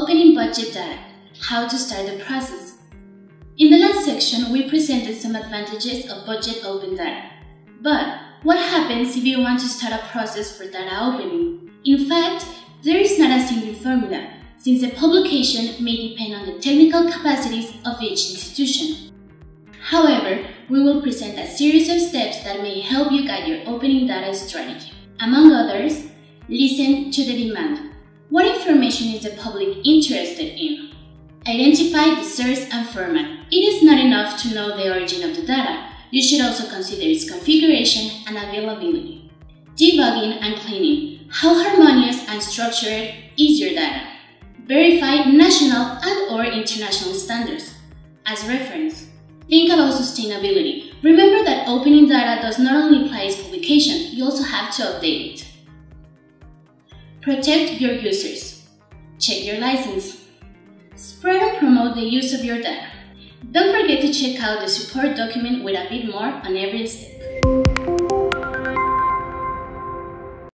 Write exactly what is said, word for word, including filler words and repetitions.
Opening Budget Diet – How to Start the Process. In the last section, we presented some advantages of budget open data. But what happens if you want to start a process for data opening? In fact, there is not a single formula, since the publication may depend on the technical capacities of each institution. However, we will present a series of steps that may help you guide your opening data strategy. Among others, listen to the demand. What information is the public interested in? Identify the source and format. It is not enough to know the origin of the data. You should also consider its configuration and availability. Debugging and cleaning. How harmonious and structured is your data? Verify national and or international standards. As reference, think about sustainability. Remember that opening data does not only apply its publication, you also have to update it. Protect your users. Check your license. Spread and promote the use of your data. Don't forget to check out the support document with a bit more on every step.